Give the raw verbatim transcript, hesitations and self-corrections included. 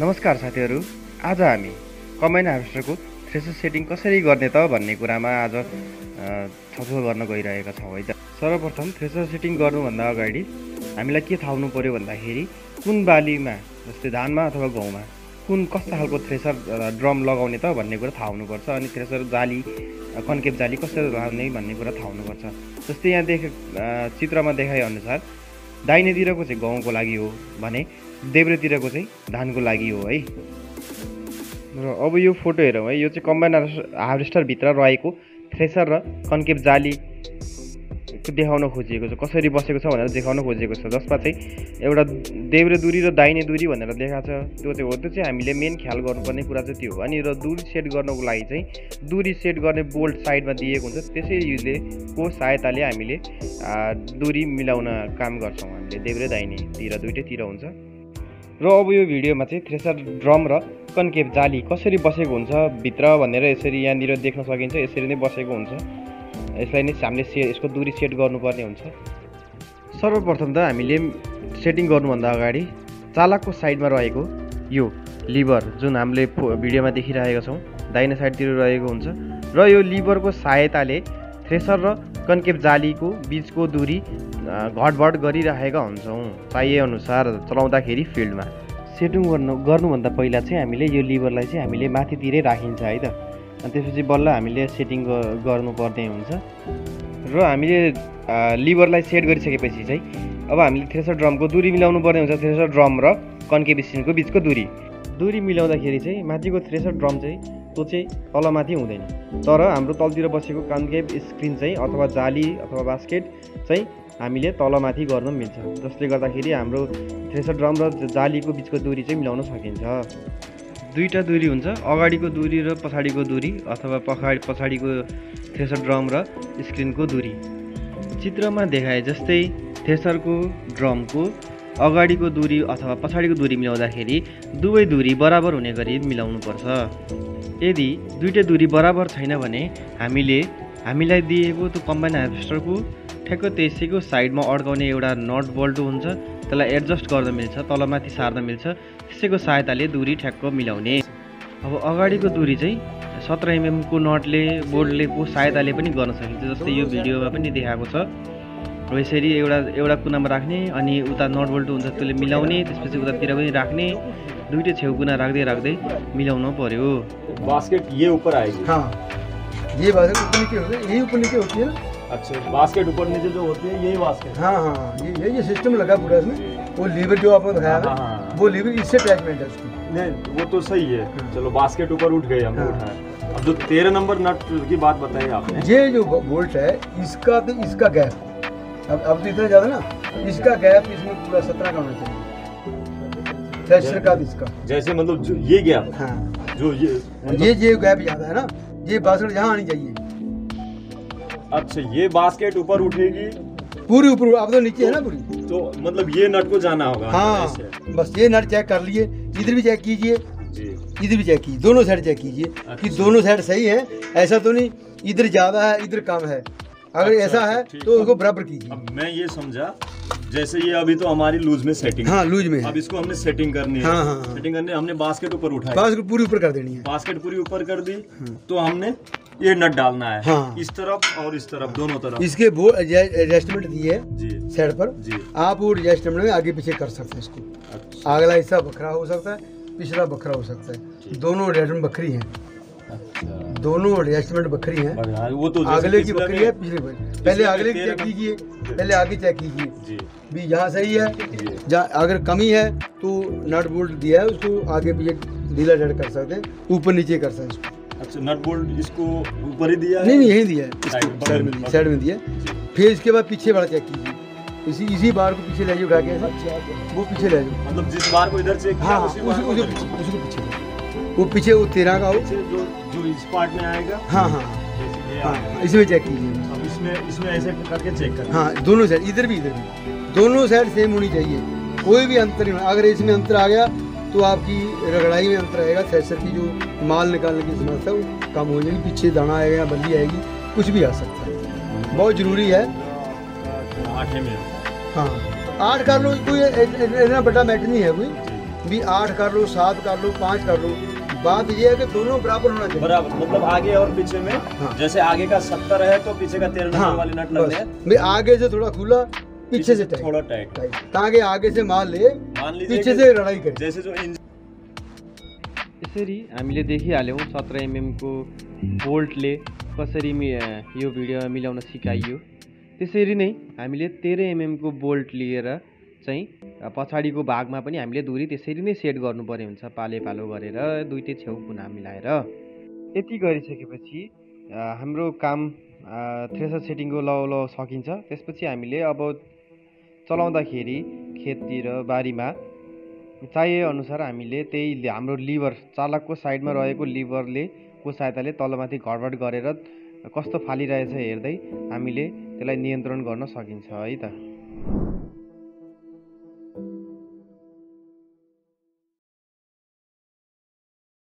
नमस्कार साथीहरु, आज हामी कम्बाइन हार्वेस्टरको थ्रेसर सेटिङ कसरी गर्ने त भन्ने कुरामा आज छलफल गर्न गइरहेका छौं है त। सर्वप्रथम थ्रेसर सेटिङ गर्नुभन्दा अगाडि हामीलाई के थाहा हुनु पर्यो भन्दाखेरि कुन बालीमा, जस्तै धानमा अथवा गहुँमा कुन कस्ता खालको थ्रेसर ड्रम लगाउने त भन्ने कुरा थाहा हुनुपर्छ अनि थ्रेसर जाली, कन्केभ जाली कसरी लगाउने भन्ने कुरा थाहा हुनुपर्छ। जस्तै यहाँ देखे चित्रमा देखाए अनुसार दाहिनेतिरको चाहिँ गहुँको लागि हो भने देब्रेतिरको चाहिँ धानको लागि हो है। र अब यो फोटो हेरौँ है, यो चाहिँ कम्बाइन हार्वेस्टर भित्र रहेको थ्रेसर र कन्केभ जाली देखाउन खोजिएको छ, कसरी बसेको छ भनेर देखाउन खोजिएको छ, जसमा चाहिँ एउटा देब्रे दूरी र दाहिने दूरी भनेर देखा छ। त्यो चाहिँ हो, त्यो चाहिँ हामीले मेन ख्याल गर्नुपर्ने कुरा चाहिँ त्यो हो। अनि र दूरी सेट गर्नको लागि चाहिँ दूरी सेट गर्ने बोल्ट साइडमा दिएको हुन्छ, त्यसैले को सहायताले हामीले दूरी मिलाउन काम गर्छौँ, हामीले देब्रे दाहिनेतिर दुइटैतिर हुन्छ। र अब यो भिडियोमा चाहिँ थ्रेसर ड्रम र कन्केभ जाली कसरी बसेको हुन्छ भित्र भनेर यसरी यहाँनिर देख्न सकिन्छ, यसरी नै बसेको हुन्छ। यसलाई नै हामीले से यसको दूरी सेट गर्नुपर्ने हुन्छ। सर्वप्रथम त हामीले सेटिङ गर्नुभन्दा अगाडि चालकको साइडमा रहेको यो लिभर जुन हामीले भिडियोमा देखिरहेका छौँ दाहिने साइडतिर रहेको हुन्छ र यो लिभरको सहायताले थ्रेसर र कन्केभ जालीको बीचको दूरी घटबढ गरिरहेका हुन्छौँ चाहिएअनुसार चलाउँदाखेरि फिल्डमा। सेटिङ गर्नु गर्नुभन्दा पहिला चाहिँ हामीले यो लिभरलाई चाहिँ हामीले माथितिरै राखिन्छ है त, अनि त्यसपछि बल्ल हामीले सेटिङ गर्नुपर्ने हुन्छ। र हामीले लिभरलाई सेट गरिसकेपछि चाहिँ अब हामीले थ्रेसर ड्रमको दूरी मिलाउनु पर्ने हुन्छ, थ्रेसर ड्रम र कन्केभ स्ट्रिङको बिचको दूरी। दूरी मिलाउँदाखेरि चाहिँ माथिको थ्रेसर ड्रम चाहिँ त्यो चाहिँ तलमाथि हुँदैन, तर हाम्रो तलतिर बसेको कन्केभ स्क्रिन चाहिँ अथवा जाली अथवा बास्केट चाहिँ हामीले तलमाथि गर्न मिल्छ, जसले गर्दाखेरि हाम्रो थ्रेसर ड्रम र जालीको बिचको दूरी चाहिँ मिलाउन सकिन्छ। दुईटा दूरी हुन्छ, अगाडिको दूरी र पछाडिको दूरी अथवा पछाडि पछाडिको थ्रेसर ड्रम र स्क्रिनको दूरी। चित्रमा देखाए जस्तै थ्रेसरको ड्रमको अगाडिको दूरी अथवा पछाडिको दूरी मिलाउँदाखेरि दुवै दूरी बराबर हुने गरी मिलाउनुपर्छ। यदि दुईटै दूरी बराबर छैन भने हामीले हामीलाई दिएको त्यो कम्बाइन हार्वेस्टरको ठ्याक्क त्यसैको साइडमा अड्काउने एउटा नट बोल्ट हुन्छ, त्यसलाई एडजस्ट गर्न मिल्छ, तलमाथि सार्न मिल्छ, त्यसैको सहायताले दूरी ठ्याक्क मिलाउने। अब अगाडिको दूरी चाहिँ सत्र एमएमको नटले बोल्टले को सहायताले पनि गर्न सकिन्छ, जस्तै यो भिडियोमा पनि देखाएको छ। र यसरी एउटा एउटा कुनामा राख्ने अनि उता नट बोल्ट हुन्छ त्यसले मिलाउने, त्यसपछि उतातिर पनि राख्ने, दुईटै छेउकुना राख्दै राख्दै मिलाउन पर्यो। बास्केट ये ऊपर आएगी, हाँ ये अच्छा बास्केट ऊपर नीचे जो होती है यही बास्केट, हाँ हाँ ये ये ये सिस्टम लगा पूरा इसमें। वो लीवर जो आपने दिखाया है, हाँ, वो लीवर इससे अटैचमेंट है उसकी। नहीं वो तो सही है, हाँ। चलो बास्केट ऊपर उठ गए हमने, हाँ। उठाया। अब जो तेरह नंबर नट की बात बताई आपने, ये जो बोल्ट है इसका तो इसका गैप अब अब तो इतना ज़्यादा ना, इसका गैप इसमें पूरा सत्रह का होना चाहिए थ्रेशर का, इसका जैसे मतलब ये गैप, हाँ जो ये ये ये गैप ज़्यादा है ना, ये बास्केट यहाँ आनी चाहिए। अच्छा ये बास्केट ऊपर उठेगी पूरी ऊपर, अब तो नीचे है ना पूरी, तो मतलब ये नट को जाना होगा, हाँ बस ये नट चेक कर लिए, इधर भी चेक कीजिए इधर भी चेक कीजिए, दोनों साइड चेक कीजिए कि दोनों साइड सही है, ऐसा तो नहीं इधर ज्यादा है इधर कम है, अगर ऐसा है तो उसको बराबर कीजिए। अब मैं ये समझा, जैसे ये अभी तो हमारी लूज में सेटिंग, हाँ लूज में, अब इसको हमने सेटिंग करनी है, हाँ, हाँ, सेटिंग करने हमने बास्केट ऊपर उठाया, बास्केट पूरी ऊपर कर देनी है, बास्केट पूरी ऊपर कर दी तो हमने ये नट डालना है, हाँ, इस तरफ और इस तरफ, हाँ, दोनों तरफ। इसके वो एडजस्टमेंट दिए है साइड पर जी, आप वो एडजस्टमेंट में आगे पीछे कर सकते हैं इसको, अगला हिस्सा बखरा हो सकता है, पिछला बखरा हो सकता है, दोनों एडजस्टमेंट बखरी है, दोनों एडजस्टमेंट बखरी है, वो तो अगले की बखरी है पिछले बखरी, पहले अगले की चेक कीजिए, पहले आगे चेक कीजिए भी जहाँ सही है, जहाँ अगर कमी है तो नट बोल्ट दिया है उसको आगे पीछे ढीला ढाट कर सकते हैं, ऊपर नीचे कर सकते हैं। अच्छा नट बोल्ट इसको ऊपर ही दिया है? नहीं नहीं यही दिया है, साइड में दिया है। फिर इसके बाद पीछे वाला चेक कीजिए, इसी इसी बार को पीछे ले जाओ उठा के, वो पीछे ले जाओ, मतलब जिस बार को इधर चेक किया उसी बार को पीछे, वो पीछे वो तेरह का हो जो जो इस पार्ट में आएगा, हाँ हाँ हाँ इसमें चेक कीजिए। अब इसमें इसमें ऐसे करके चेक कर, हाँ दोनों साइड, इधर भी इधर भी दोनों साइड सेम होनी चाहिए, कोई भी अंतर नहीं होना। अगर इसमें अंतर आ गया तो आपकी रगड़ाई में अंतर आएगा, थ्रेसर की जो माल निकालने की समस्या वो कम हो जाएगी, पीछे दाना आएगा या बल्ली आएगी, कुछ भी आ सकता है, बहुत ज़रूरी है आँखें में, हाँ। आठ कर लो, कोई इतना बड़ा मैटर नहीं है, कोई भी आठ कर लो, सात कर लो, पाँच कर लो, बात ये है कि दोनों बराबर होना चाहिए, बराबर मतलब आगे और पीछे में। हाँ। जैसे आगे का सत्तर है तो पीछे का तेरह नंबर वाले नट लग रहे हैं, आगे से थोड़ा खुला, पीछे से थोड़ा टाइट, ताकि आगे से मार ले, पीछे से लड़ाई करे। जैसे जो यसरी हामीले देखिहाल्यौँ सत्रह एमएम को बोल्टले कसरी यो भिडियोमा मिलाउन सिकाइयो। त्यसरी नै हामीले तेरह एमएम को बोल्ट लिएर चाहिँ पछाडिको भागमा पनि हामीले दूरी त्यसरी नै सेट गर्नुपर्ने हुन्छ, पाले पालो गरेर दुईटै छेउ कुना मिलाएर। यति गरिसकेपछि हाम्रो काम थ्रेसर सेटिङको लौ लौ सकिन्छ। त्यसपछि हामीले अब चलाउँदाखेरि खेततिर बारीमा चाहिए अनुसार हामीले त्यही हाम्रो लिभर, चालकको साइडमा रहेको लिभरले को सहायताले तलमाथि घडबड गरेर कस्तो फालिरहेछ हेर्दै हामीले त्यसलाई नियन्त्रण गर्न सकिन्छ है त।